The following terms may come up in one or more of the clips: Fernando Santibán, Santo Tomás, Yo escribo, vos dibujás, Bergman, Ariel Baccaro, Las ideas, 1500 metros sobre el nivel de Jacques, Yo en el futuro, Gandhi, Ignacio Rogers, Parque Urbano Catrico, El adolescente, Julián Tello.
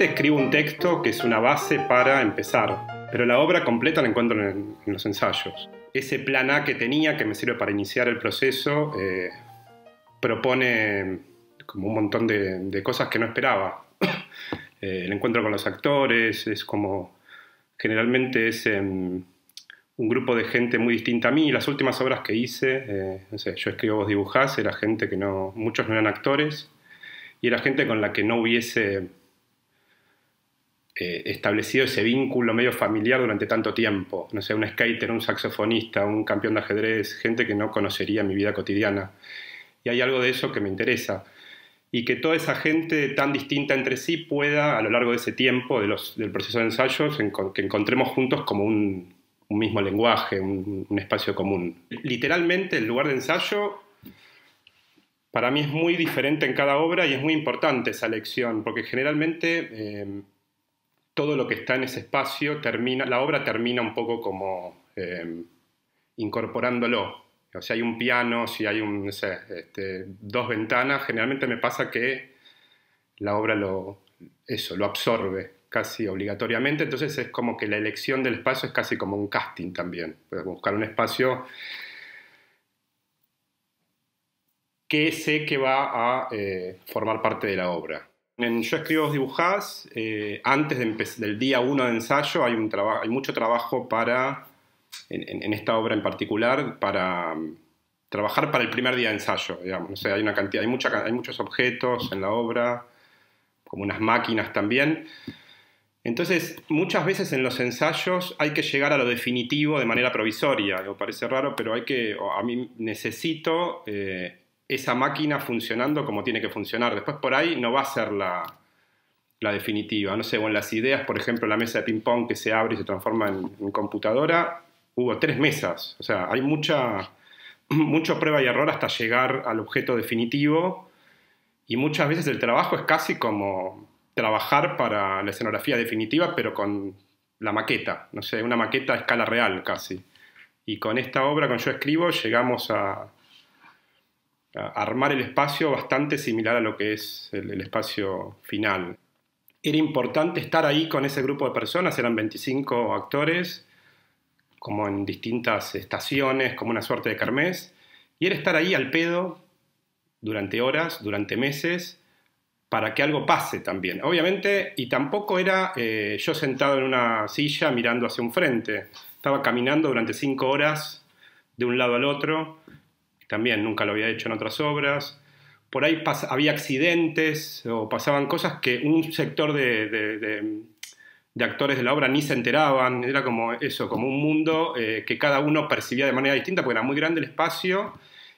Generalmente escribo un texto que es una base para empezar, pero la obra completa la encuentro en los ensayos. Ese plan A que tenía, que me sirve para iniciar el proceso, propone como un montón de cosas que no esperaba. El encuentro con los actores, es como... Generalmente es un grupo de gente muy distinta a mí. Las últimas obras que hice, no sé, Yo escribo, vos dibujás, era gente que no... Muchos no eran actores, y era gente con la que no hubiese establecido ese vínculo medio familiar durante tanto tiempo. No sé, un skater, un saxofonista, un campeón de ajedrez, gente que no conocería en mi vida cotidiana. Y hay algo de eso que me interesa. Y que toda esa gente tan distinta entre sí pueda, a lo largo de ese tiempo, del proceso de ensayos, que encontremos juntos como un mismo lenguaje, un espacio común. Literalmente, el lugar de ensayo para mí es muy diferente en cada obra y es muy importante esa elección, porque generalmente todo lo que está en ese espacio, la obra termina un poco como incorporándolo. O sea, hay un piano, si hay un, no sé, dos ventanas, generalmente me pasa que la obra lo absorbe casi obligatoriamente, entonces es como que la elección del espacio es casi como un casting también, buscar un espacio que sé que va a formar parte de la obra. En Yo escribo, vos dibujás, antes del día 1 de ensayo hay mucho trabajo para... En esta obra en particular, para trabajar para el primer día de ensayo, digamos. O sea, hay una cantidad, hay muchos objetos en la obra, como unas máquinas también. Entonces, muchas veces en los ensayos hay que llegar a lo definitivo de manera provisoria. Me parece raro, pero a mí necesito esa máquina funcionando como tiene que funcionar. Después por ahí no va a ser la definitiva. No sé, o en Las ideas, por ejemplo, la mesa de ping-pong que se abre y se transforma en computadora... Hubo 3 mesas, o sea, hay mucha prueba y error hasta llegar al objeto definitivo, y muchas veces el trabajo es casi como trabajar para la escenografía definitiva, pero con la maqueta, no sé, una maqueta a escala real casi. Y con esta obra, con Yo escribo, llegamos a armar el espacio bastante similar a lo que es el espacio final. Era importante estar ahí con ese grupo de personas, eran 25 actores, como en distintas estaciones, como una suerte de kermés, y era estar ahí al pedo durante horas, durante meses, para que algo pase también. Obviamente, y tampoco era yo sentado en una silla mirando hacia un frente, estaba caminando durante 5 horas de un lado al otro, también nunca lo había hecho en otras obras, por ahí había accidentes o pasaban cosas que un sector de actores de la obra ni se enteraban, era como eso, como un mundo que cada uno percibía de manera distinta, porque era muy grande el espacio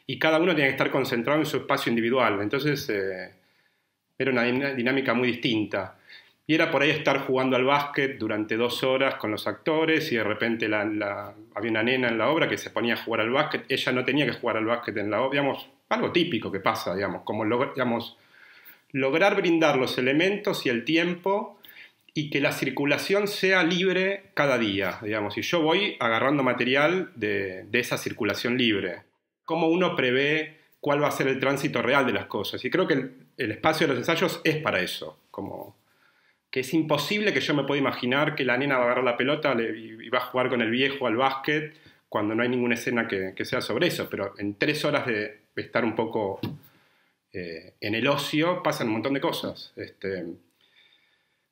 y cada uno tenía que estar concentrado en su espacio individual, entonces era una dinámica muy distinta. Y era por ahí estar jugando al básquet durante 2 horas con los actores y de repente había una nena en la obra que se ponía a jugar al básquet, ella no tenía que jugar al básquet en la obra, digamos, algo típico que pasa, digamos, como lograr brindar los elementos y el tiempo y que la circulación sea libre cada día, digamos, y yo voy agarrando material de esa circulación libre. Cómo uno prevé cuál va a ser el tránsito real de las cosas, y creo que el espacio de los ensayos es para eso, como que es imposible que yo me pueda imaginar que la nena va a agarrar la pelota y va a jugar con el viejo al básquet cuando no hay ninguna escena que sea sobre eso, pero en 3 horas de estar un poco en el ocio pasan un montón de cosas.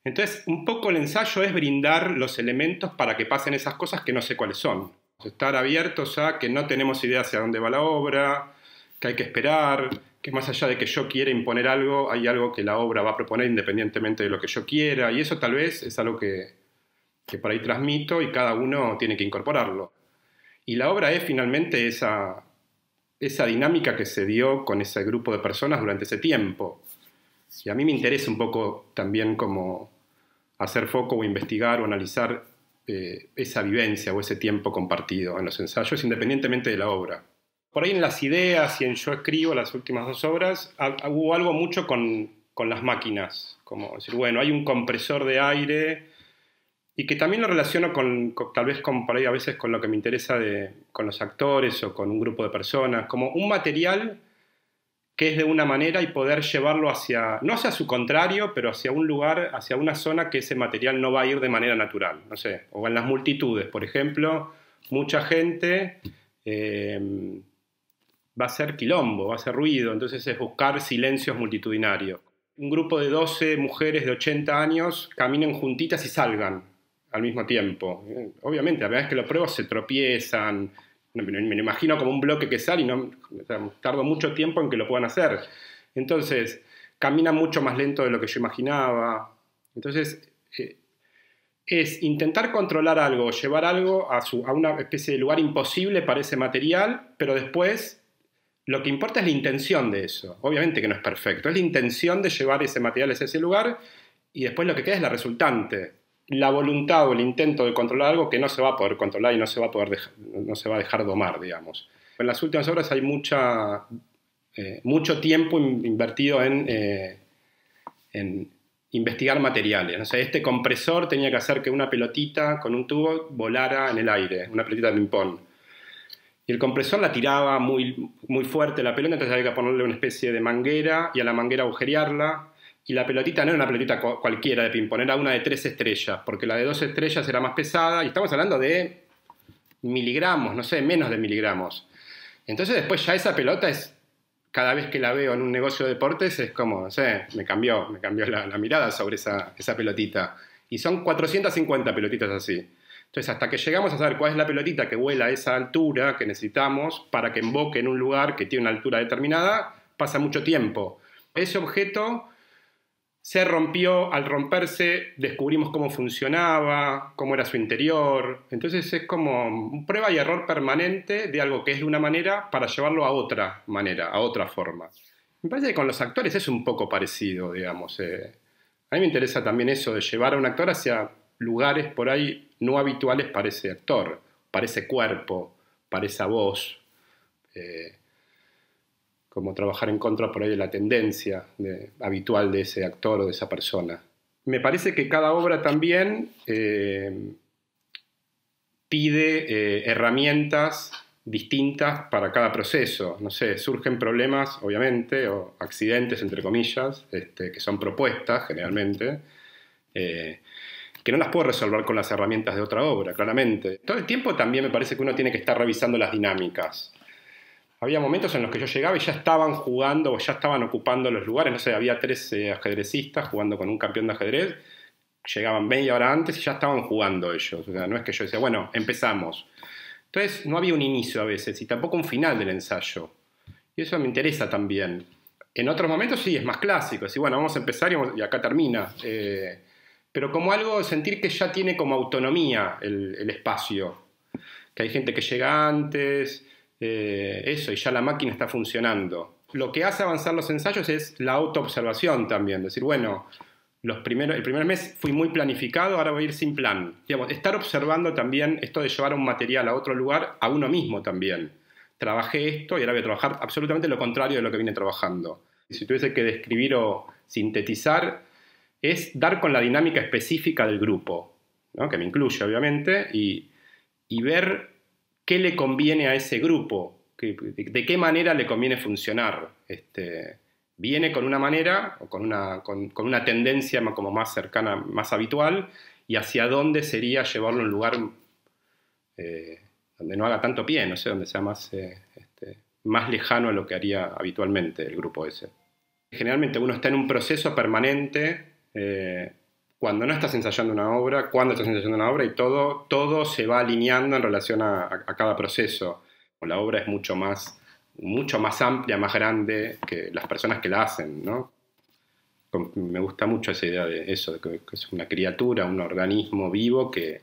Entonces, un poco el ensayo es brindar los elementos para que pasen esas cosas que no sé cuáles son. Estar abiertos a que no tenemos idea hacia dónde va la obra, que hay que esperar, que más allá de que yo quiera imponer algo, hay algo que la obra va a proponer independientemente de lo que yo quiera, y eso tal vez es algo que por ahí transmito y cada uno tiene que incorporarlo. Y la obra es finalmente esa dinámica que se dio con ese grupo de personas durante ese tiempo. Y a mí me interesa un poco también como hacer foco o investigar o analizar esa vivencia o ese tiempo compartido en los ensayos, independientemente de la obra. Por ahí en Las ideas y en Yo escribo, las últimas 2 obras, hubo algo mucho con las máquinas. Como decir, bueno, hay un compresor de aire y que también lo relaciono tal vez por ahí a veces con lo que me interesa con los actores o con un grupo de personas, como un material que es de una manera y poder llevarlo hacia, no hacia su contrario, pero hacia un lugar, hacia una zona que ese material no va a ir de manera natural, no sé, o en las multitudes, por ejemplo, mucha gente va a hacer quilombo, va a hacer ruido, entonces es buscar silencios multitudinarios. Un grupo de 12 mujeres de 80 años caminen juntitas y salgan al mismo tiempo. Obviamente, la verdad es que los pruebas se tropiezan, me lo imagino como un bloque que sale y no, o sea, tardo mucho tiempo en que lo puedan hacer. Entonces, camina mucho más lento de lo que yo imaginaba. Entonces, es intentar controlar algo, llevar algo a una especie de lugar imposible para ese material, pero después lo que importa es la intención de eso. Obviamente que no es perfecto, es la intención de llevar ese material a ese lugar y después lo que queda es la resultante. La voluntad o el intento de controlar algo que no se va a poder controlar y no se va a poder dejar, no se va a dejar domar, digamos. En las últimas obras hay mucho tiempo invertido en investigar materiales. O sea, este compresor tenía que hacer que una pelotita con un tubo volara en el aire, una pelotita de ping-pong. Y el compresor la tiraba muy fuerte la pelota, entonces había que ponerle una especie de manguera y a la manguera agujerearla. Y la pelotita no era una pelotita cualquiera de ping-pong, era una de 3 estrellas, porque la de 2 estrellas era más pesada, y estamos hablando de miligramos, no sé, menos de miligramos. Entonces después ya esa pelota es, cada vez que la veo en un negocio de deportes, es como, no sé, me cambió la mirada sobre esa pelotita. Y son 450 pelotitas así. Entonces hasta que llegamos a saber cuál es la pelotita que vuela a esa altura que necesitamos para que emboque en un lugar que tiene una altura determinada, pasa mucho tiempo. Ese objeto se rompió, al romperse descubrimos cómo funcionaba, cómo era su interior. Entonces es como un prueba y error permanente de algo que es de una manera para llevarlo a otra manera, a otra forma. Me parece que con los actores es un poco parecido, digamos. A mí me interesa también eso de llevar a un actor hacia lugares por ahí no habituales para ese actor, para ese cuerpo, para esa voz. Como trabajar en contra por ahí de la tendencia habitual de ese actor o de esa persona. Me parece que cada obra también pide herramientas distintas para cada proceso. No sé, surgen problemas, obviamente, o accidentes, entre comillas, que son propuestas, generalmente, que no las puedo resolver con las herramientas de otra obra, claramente. Todo el tiempo también me parece que uno tiene que estar revisando las dinámicas. Había momentos en los que yo llegaba y ya estaban jugando o ya estaban ocupando los lugares. No sé, había 3 ajedrecistas jugando con un campeón de ajedrez. Llegaban media hora antes y ya estaban jugando ellos. O sea, no es que yo decía, bueno, empezamos. Entonces no había un inicio a veces y tampoco un final del ensayo. Y eso me interesa también. En otros momentos sí, es más clásico. Es decir, bueno, vamos a empezar y acá termina. Pero como algo, sentir que ya tiene como autonomía el espacio. Que hay gente que llega antes. Eso, y ya la máquina está funcionando. Lo que hace avanzar los ensayos es la autoobservación también, decir, bueno, el primer mes fui muy planificado, ahora voy a ir sin plan. Digamos, estar observando también esto de llevar un material a otro lugar, a uno mismo también. Trabajé esto y ahora voy a trabajar absolutamente lo contrario de lo que vine trabajando. Y si tuviese que describir o sintetizar, es dar con la dinámica específica del grupo, ¿no? Que me incluye, obviamente, y ver qué le conviene a ese grupo, de qué manera le conviene funcionar. Viene con una manera, o con una tendencia como más cercana, más habitual, y hacia dónde sería llevarlo a un lugar donde no haga tanto pie, no sé, donde sea más lejano a lo que haría habitualmente el grupo ese. Generalmente uno está en un proceso permanente, cuando no estás ensayando una obra, cuando estás ensayando una obra, y todo se va alineando en relación a cada proceso. La obra es mucho más amplia, más grande que las personas que la hacen, ¿no? Me gusta mucho esa idea de eso, de que es una criatura, un organismo vivo que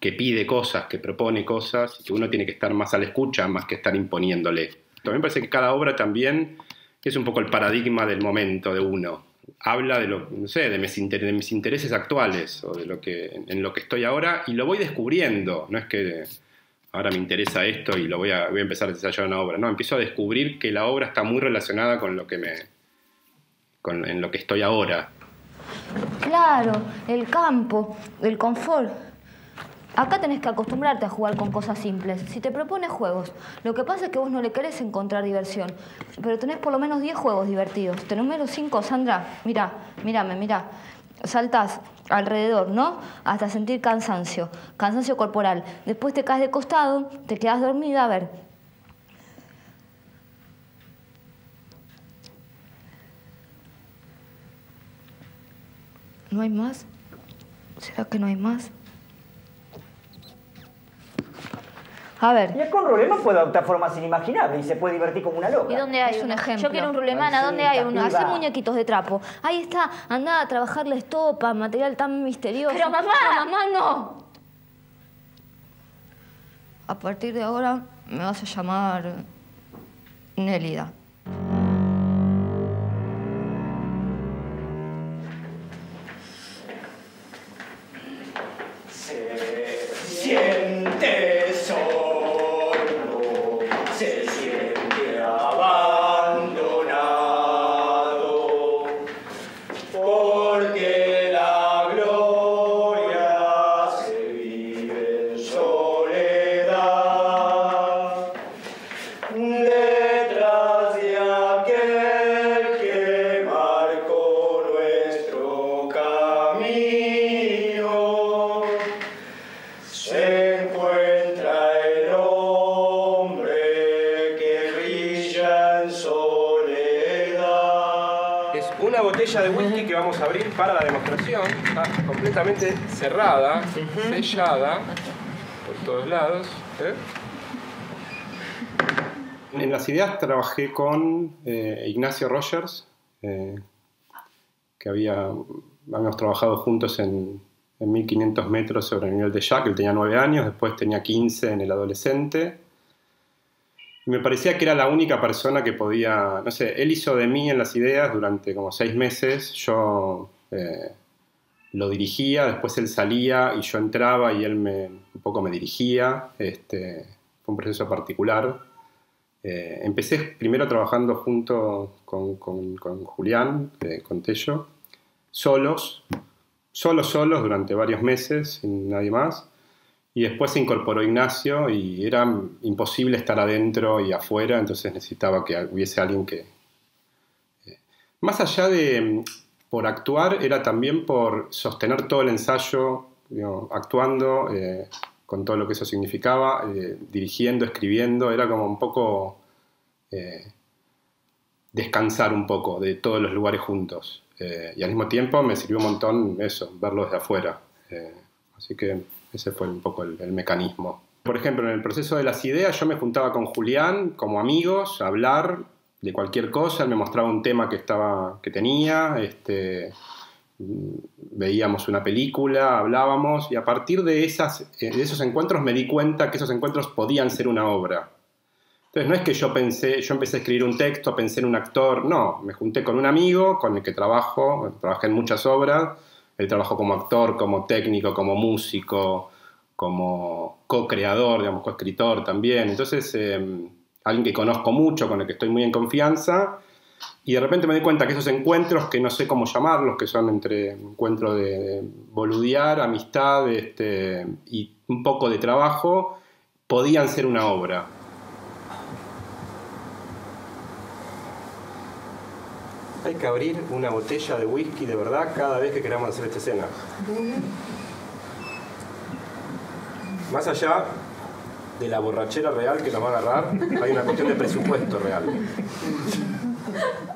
pide cosas, que propone cosas, y que uno tiene que estar más a la escucha, más que estar imponiéndole. También parece que cada obra también es un poco el paradigma del momento de uno. Habla de, no sé, de mis intereses actuales o de lo que, en lo que estoy ahora, y lo voy descubriendo. No es que ahora me interesa esto y voy a empezar a desarrollar una obra. No, empiezo a descubrir que la obra está muy relacionada con lo que en lo que estoy ahora. Claro, el campo, el confort. Acá tenés que acostumbrarte a jugar con cosas simples. Si te propones juegos, lo que pasa es que vos no le querés encontrar diversión. Pero tenés por lo menos 10 juegos divertidos. Te número 5, Sandra. Mirá, mírame, mirá. Saltás alrededor, ¿no? Hasta sentir cansancio, cansancio corporal. Después te caes de costado, te quedás dormida, a ver. ¿No hay más? ¿Será que no hay más? A ver. Y con Rulemán puede adoptar formas inimaginables y se puede divertir como una loca. ¿Y dónde hay un ejemplo? Yo quiero un Rulemán. ¿A dónde hay uno? Hace muñequitos de trapo. Ahí está. Andá a trabajar la estopa, material tan misterioso. ¡Pero mamá! ¡Pero mamá, no! A partir de ahora me vas a llamar Nélida. Para la demostración, está completamente cerrada, sellada por todos lados. En Las Ideas trabajé con Ignacio Rogers, que habíamos trabajado juntos en 1500 metros sobre el nivel de Jacques. Él tenía 9 años, después tenía 15 en el adolescente. Me parecía que era la única persona que podía... No sé, él hizo de mí en Las Ideas durante como 6 meses. Yo lo dirigía, después él salía y yo entraba y él un poco me dirigía. Fue un proceso particular. Empecé primero trabajando junto con Julián, con Tello, solos durante varios meses, sin nadie más. Y después se incorporó Ignacio y era imposible estar adentro y afuera, entonces necesitaba que hubiese alguien que... Más allá de por actuar, era también por sostener todo el ensayo, actuando, con todo lo que eso significaba, dirigiendo, escribiendo, era como un poco descansar un poco de todos los lugares juntos. Y al mismo tiempo me sirvió un montón eso, verlo desde afuera. Así que ese fue un poco el mecanismo. Por ejemplo, en el proceso de Las Ideas yo me juntaba con Julián como amigos a hablar de cualquier cosa. Él me mostraba un tema que tenía, veíamos una película, hablábamos, y a partir de esos encuentros me di cuenta que esos encuentros podían ser una obra. Entonces no es que yo empecé a escribir un texto, pensé en un actor, no. Me junté con un amigo con el que trabajé en muchas obras. Él trabajó como actor, como técnico, como músico, como co-creador, digamos, co-escritor también. Entonces, alguien que conozco mucho, con el que estoy muy en confianza, y de repente me doy cuenta que esos encuentros, que no sé cómo llamarlos, que son entre encuentros de boludear, amistad y un poco de trabajo, podían ser una obra. Hay que abrir una botella de whisky de verdad cada vez que queramos hacer esta escena. Más allá de la borrachera real que nos va a agarrar, hay una cuestión de presupuesto real.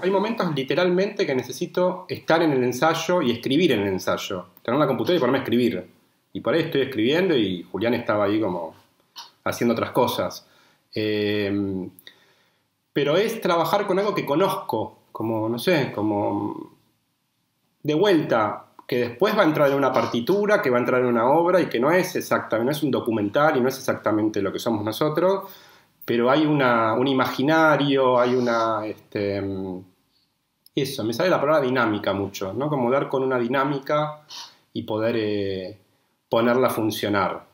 Hay momentos literalmente que necesito estar en el ensayo y escribir en el ensayo. Tener una computadora y ponerme a escribir. Y por ahí estoy escribiendo y Julián estaba ahí como haciendo otras cosas. Pero es trabajar con algo que conozco. Como, no sé, como de vuelta, que después va a entrar en una partitura, que va a entrar en una obra y que no es exactamente, no es un documental y no es exactamente lo que somos nosotros, pero hay un imaginario, hay una... eso, me sale la palabra dinámica mucho, ¿no? Como dar con una dinámica y poder ponerla a funcionar.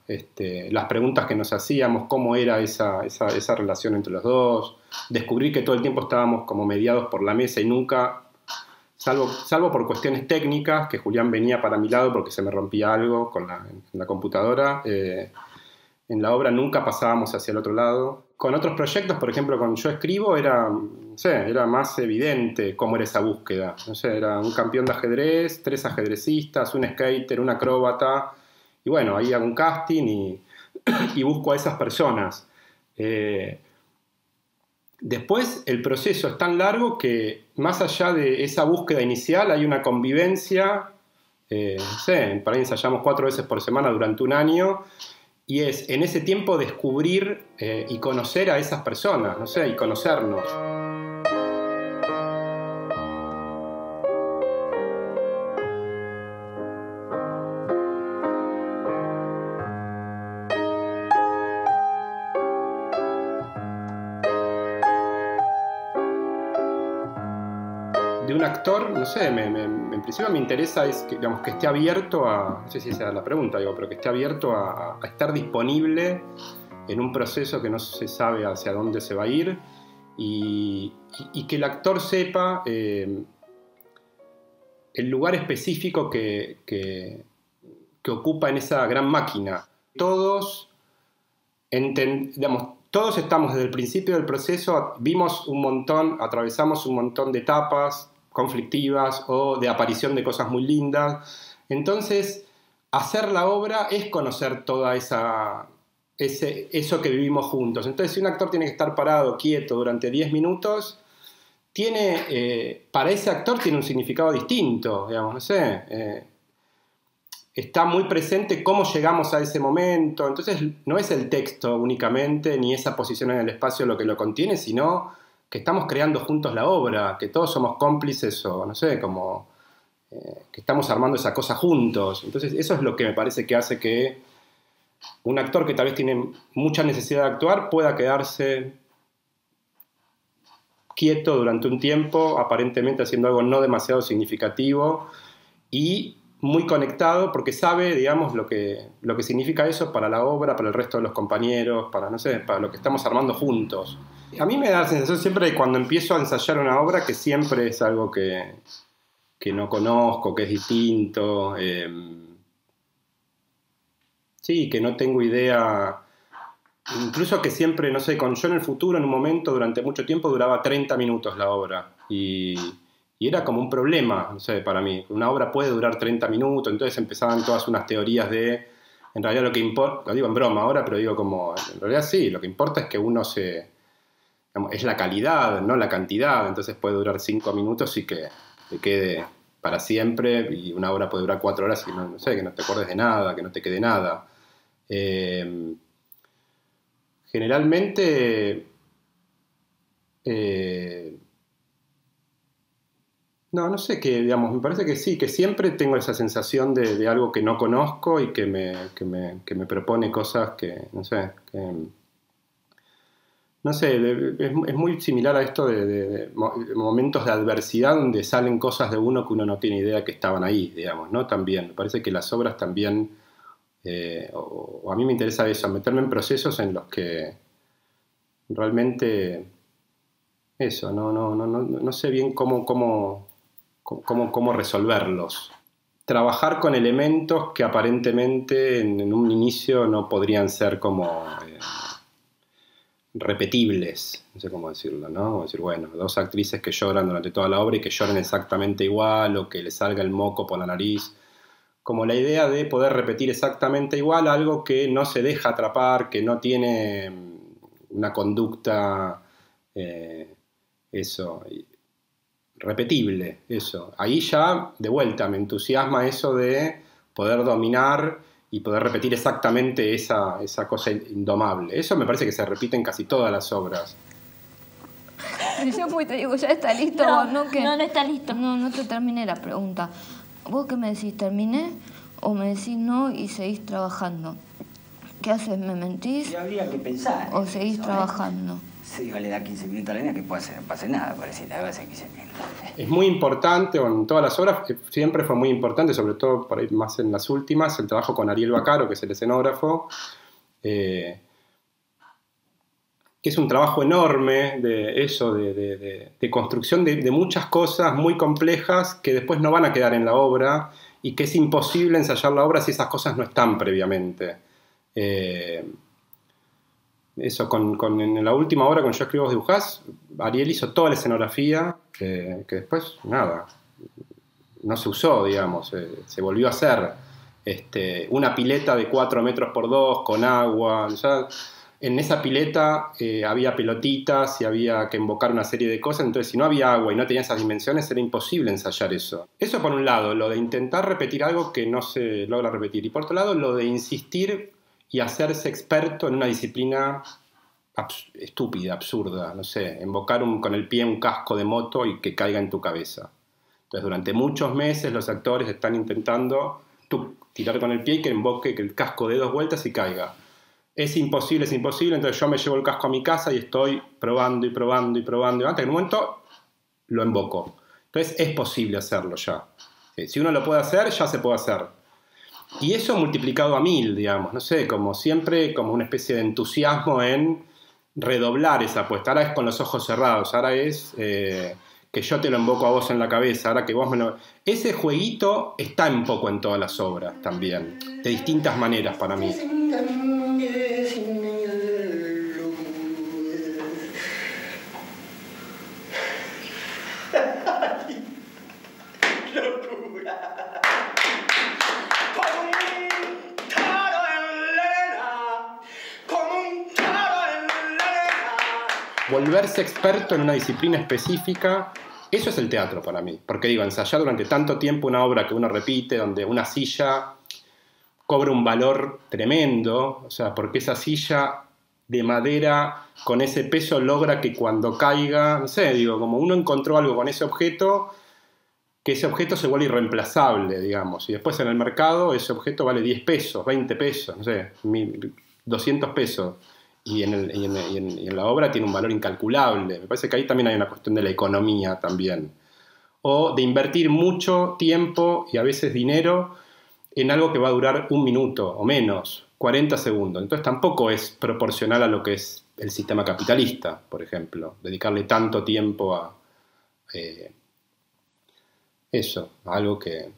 Las preguntas que nos hacíamos, cómo era esa relación entre los dos, descubrir que todo el tiempo estábamos como mediados por la mesa y nunca salvo por cuestiones técnicas, que Julián venía para mi lado porque se me rompía algo con en la computadora. En la obra nunca pasábamos hacia el otro lado. Con otros proyectos, por ejemplo, con Yo escribo, era, no sé, era más evidente cómo era esa búsqueda. No sé, era un campeón de ajedrez, 3 ajedrecistas, un skater, un acróbata. Y bueno, ahí hago un casting y busco a esas personas. Después el proceso es tan largo que más allá de esa búsqueda inicial hay una convivencia, no sé, para ahí ensayamos 4 veces por semana durante un año, y es en ese tiempo descubrir y conocer a esas personas, no sé, y conocernos. Actor, no sé, en principio me interesa es que, digamos, que esté abierto a, no sé si esa era la pregunta, digo, pero que esté abierto a estar disponible en un proceso que no se sabe hacia dónde se va a ir, y que el actor sepa el lugar específico que ocupa en esa gran máquina. Todos estamos desde el principio del proceso, vimos un montón, atravesamos un montón de etapas conflictivas o de aparición de cosas muy lindas. Entonces, hacer la obra es conocer toda eso que vivimos juntos. Entonces, si un actor tiene que estar parado, quieto, durante 10 minutos, para ese actor tiene un significado distinto, digamos, no sé. Está muy presente cómo llegamos a ese momento. Entonces, no es el texto únicamente, ni esa posición en el espacio lo que lo contiene, sino que estamos creando juntos la obra, que todos somos cómplices o, no sé, como que estamos armando esa cosa juntos. Entonces eso es lo que me parece que hace que un actor que tal vez tiene mucha necesidad de actuar pueda quedarse quieto durante un tiempo, aparentemente haciendo algo no demasiado significativo y muy conectado porque sabe, digamos, lo que significa eso para la obra, para el resto de los compañeros, para, no sé, para lo que estamos armando juntos. A mí me da la sensación siempre de cuando empiezo a ensayar una obra que siempre es algo que no conozco, que es distinto. Sí, que no tengo idea. Incluso que siempre, no sé, con Yo en el futuro, en un momento, durante mucho tiempo, duraba 30 minutos la obra. Y era como un problema, no sé, para mí. Una obra puede durar 30 minutos, entonces empezaban todas unas teorías de... En realidad lo que importa, lo digo en broma ahora, pero digo como... En realidad sí, lo que importa es que uno se... Es la calidad, no la cantidad. Entonces puede durar 5 minutos y que te quede para siempre. Y una obra puede durar 4 horas y no sé, que no te acuerdes de nada, que no te quede nada. Generalmente... no sé, que digamos, me parece que sí, que siempre tengo esa sensación de algo que no conozco y que me propone cosas que, no sé, es muy similar a esto de momentos de adversidad donde salen cosas de uno que uno no tiene idea que estaban ahí, digamos, ¿no? También, me parece que las obras también, o a mí me interesa eso, meterme en procesos en los que realmente, eso, no sé bien cómo resolverlos. Trabajar con elementos que aparentemente en un inicio no podrían ser como... repetibles, no sé cómo decirlo, ¿no? Como decir, bueno, 2 actrices que lloran durante toda la obra y que lloren exactamente igual o que les salga el moco por la nariz. Como la idea de poder repetir exactamente igual algo que no se deja atrapar, que no tiene una conducta, repetible, eso. Ahí ya, de vuelta, me entusiasma eso de poder dominar y poder repetir exactamente esa cosa indomable. Eso me parece que se repite en casi todas las obras. Yo pues te digo, ¿ya está listo? No está listo. No te terminé la pregunta. ¿Vos qué me decís? ¿Terminé? ¿O me decís no y seguís trabajando? ¿Qué haces? ¿Me mentís? Yo habría que pensar. ¿O seguís trabajando? Sí, le da 15 minutos a la línea que puede ser, no pase nada, parece, la verdad es 15 minutos. Es muy importante, en todas las obras, siempre fue muy importante, sobre todo por ahí más en las últimas, el trabajo con Ariel Baccaro, que es el escenógrafo, que es un trabajo enorme de eso, de construcción de muchas cosas muy complejas que después no van a quedar en la obra y que es imposible ensayar la obra si esas cosas no están previamente. Eso, en la última obra, con Yo escribo, vos dibujás, Ariel hizo toda la escenografía que después, nada, no se usó, digamos, se volvió a hacer. Una pileta de 4 metros por 2 con agua, ya, en esa pileta había pelotitas y había que invocar una serie de cosas, entonces si no había agua y no tenía esas dimensiones era imposible ensayar eso. Eso por un lado, lo de intentar repetir algo que no se logra repetir, y por otro lado lo de insistir y hacerse experto en una disciplina estúpida, absurda, no sé, invocar con el pie un casco de moto y que caiga en tu cabeza. Entonces durante muchos meses los actores están intentando tirar con el pie y que emboque, que el casco dé 2 vueltas y caiga. Es imposible, entonces yo me llevo el casco a mi casa y estoy probando y probando y probando, y hasta que en un momento lo emboco. Entonces es posible hacerlo ya. Si uno lo puede hacer, ya se puede hacer. Y eso multiplicado a 1000, digamos, no sé, como siempre, como una especie de entusiasmo en redoblar esa apuesta. Ahora es con los ojos cerrados, ahora es... que yo te lo invoco a vos en la cabeza, ahora que vos me lo... Ese jueguito está un poco en todas las obras también, de distintas maneras para mí. Volverse experto en una disciplina específica, eso es el teatro para mí. Porque digo, ensayar durante tanto tiempo una obra que uno repite, donde una silla cobra un valor tremendo, o sea, porque esa silla de madera con ese peso logra que cuando caiga, no sé, digo, como uno encontró algo con ese objeto, que ese objeto se vuelve irreemplazable, digamos. Y después en el mercado ese objeto vale 10 pesos, 20 pesos, no sé, 200 pesos. Y en la obra tiene un valor incalculable. Me parece que ahí también hay una cuestión de la economía también. O de invertir mucho tiempo y a veces dinero en algo que va a durar 1 minuto o menos, 40 segundos. Entonces tampoco es proporcional a lo que es el sistema capitalista, por ejemplo. Dedicarle tanto tiempo a eso, a algo que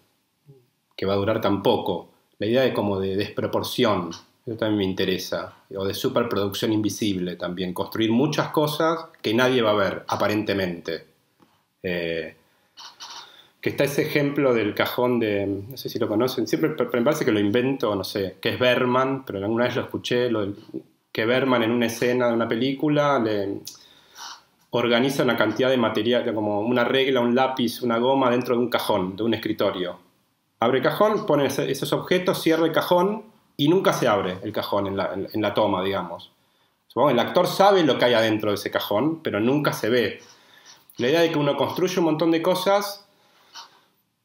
va a durar tan poco. La idea de como de desproporción. Eso también me interesa, o de superproducción invisible también, construir muchas cosas que nadie va a ver, aparentemente. Que está ese ejemplo del cajón de, no sé si lo conocen, siempre me parece que lo invento, no sé, que es Bergman, pero alguna vez lo escuché, que Bergman en una escena de una película le organiza una cantidad de material, como una regla, un lápiz, una goma dentro de un cajón, de un escritorio. Abre el cajón, pone esos objetos, cierra el cajón, y nunca se abre el cajón en la toma, digamos. Supongo que el actor sabe lo que hay adentro de ese cajón, pero nunca se ve. La idea de que uno construye un montón de cosas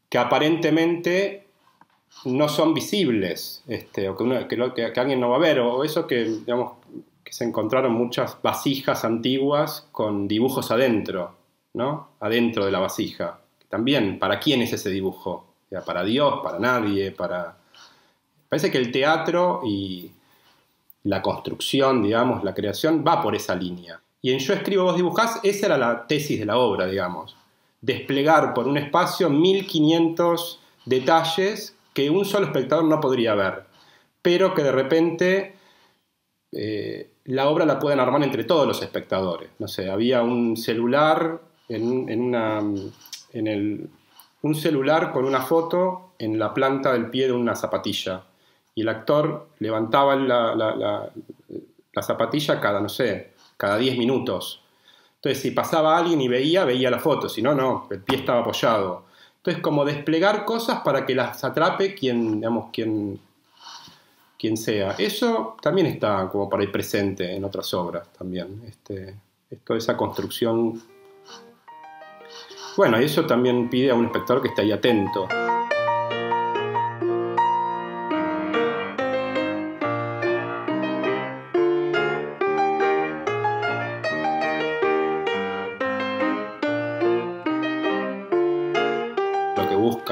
que aparentemente no son visibles, o que alguien no va a ver, o eso que, digamos, que se encontraron muchas vasijas antiguas con dibujos adentro, ¿no? Adentro de la vasija. También, ¿para quién es ese dibujo? O sea, ¿para Dios? ¿Para nadie? ¿Para...? Parece que el teatro y la construcción, digamos, la creación, va por esa línea. Y en Yo escribo, vos dibujás, esa era la tesis de la obra, digamos. Desplegar por un espacio 1500 detalles que un solo espectador no podría ver, pero que de repente la obra la pueden armar entre todos los espectadores. No sé, había un celular un celular con una foto en la planta del pie de una zapatilla. Y el actor levantaba la zapatilla cada, no sé, cada 10 minutos. Entonces, si pasaba alguien y veía la foto. Si no, no, el pie estaba apoyado. Entonces, como desplegar cosas para que las atrape quien sea. Eso también está como para ir presente en otras obras también. Toda esa construcción. Bueno, y eso también pide a un espectador que esté ahí atento.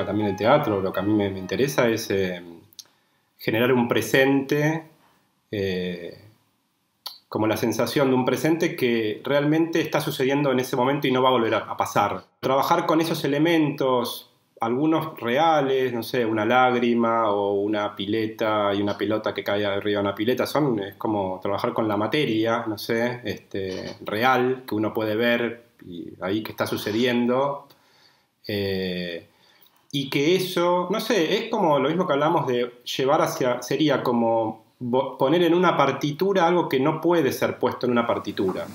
También el teatro, lo que a mí me interesa es generar un presente como la sensación de un presente que realmente está sucediendo en ese momento y no va a volver a pasar. Trabajar con esos elementos, algunos reales, no sé, una lágrima o una pileta y una pelota que cae arriba de una pileta, es como trabajar con la materia, no sé, real, que uno puede ver y ahí que está sucediendo. Y que eso, no sé, es como lo mismo que hablamos de llevar hacia, sería como poner en una partitura algo que no puede ser puesto en una partitura.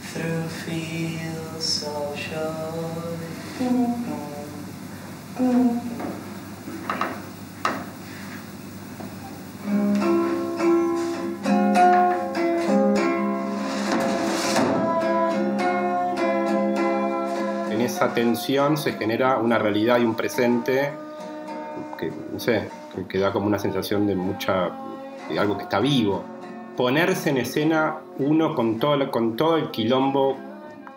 En esa tensión se genera una realidad y un presente que, no sé, que da como una sensación de mucha, de algo que está vivo. Ponerse en escena uno con todo el quilombo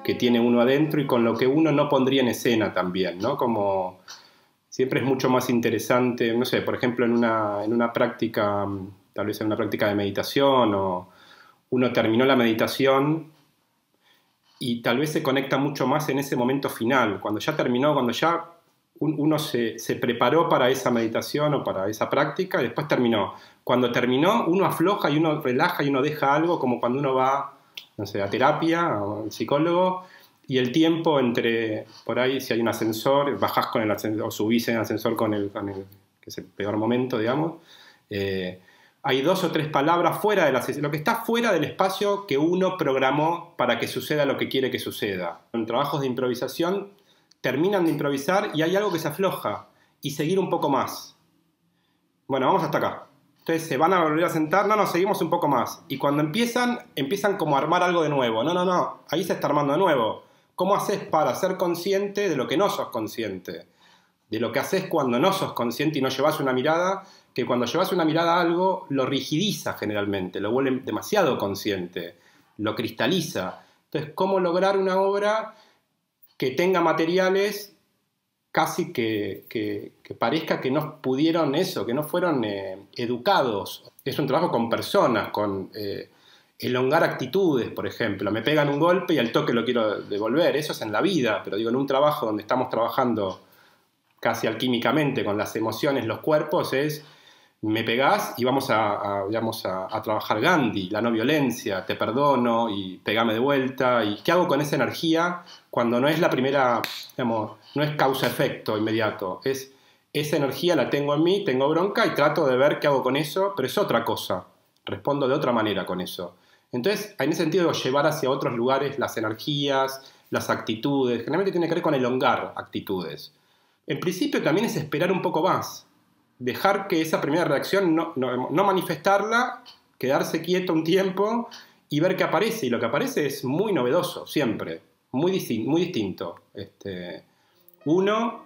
que tiene uno adentro y con lo que uno no pondría en escena también, ¿no? Como siempre es mucho más interesante, no sé, por ejemplo, en una práctica, tal vez en una práctica de meditación, o uno terminó la meditación y tal vez se conecta mucho más en ese momento final, cuando ya terminó, cuando ya uno se preparó para esa meditación o para esa práctica y después terminó. Cuando terminó, uno afloja y uno relaja y uno deja algo, como cuando uno va, no sé, a terapia o al psicólogo, y el tiempo entre, por ahí, si hay un ascensor, bajás con el ascensor o subís en el ascensor con el que es el peor momento, digamos, hay dos o tres palabras fuera del ascensor, lo que está fuera del espacio que uno programó para que suceda lo que quiere que suceda. En trabajos de improvisación terminan de improvisar y hay algo que se afloja y seguir un poco más. Bueno, vamos hasta acá. Entonces se van a volver a sentar, no, seguimos un poco más. Y cuando empiezan como a armar algo de nuevo. No, ahí se está armando de nuevo. ¿Cómo haces para ser consciente de lo que no sos consciente? De lo que haces cuando no sos consciente y no llevas una mirada, que cuando llevas una mirada a algo lo rigidiza generalmente, lo vuelve demasiado consciente, lo cristaliza. Entonces, ¿cómo lograr una obra que tenga materiales casi que parezca que no pudieron eso, que no fueron educados? Es un trabajo con personas, con elongar actitudes, por ejemplo. Me pegan un golpe y al toque lo quiero devolver. Eso es en la vida, pero digo, en un trabajo donde estamos trabajando casi alquímicamente con las emociones, los cuerpos, es me pegás y vamos a trabajar Gandhi, la no violencia, te perdono y pegame de vuelta. ¿Y qué hago con esa energía cuando no es la primera, digamos, no es causa-efecto inmediato? Es esa energía la tengo en mí, tengo bronca y trato de ver qué hago con eso, pero es otra cosa. Respondo de otra manera con eso. Entonces, en ese sentido, llevar hacia otros lugares las energías, las actitudes, generalmente tiene que ver con elongar actitudes. En principio también es esperar un poco más, dejar que esa primera reacción, no manifestarla, quedarse quieto un tiempo y ver qué aparece. Y lo que aparece es muy novedoso, siempre, muy distinto. Uno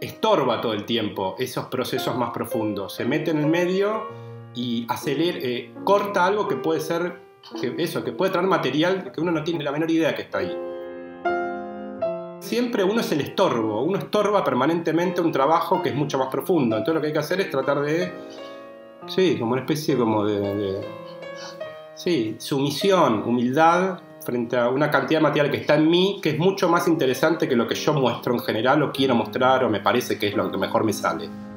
estorba todo el tiempo esos procesos más profundos, se mete en el medio y acelera, corta algo que puede ser, que puede traer material que uno no tiene la menor idea que está ahí. Siempre uno es el estorbo, uno estorba permanentemente un trabajo que es mucho más profundo. Entonces lo que hay que hacer es tratar de, sí, como una especie como de sumisión, humildad frente a una cantidad de material que está en mí, que es mucho más interesante que lo que yo muestro en general o quiero mostrar o me parece que es lo que mejor me sale.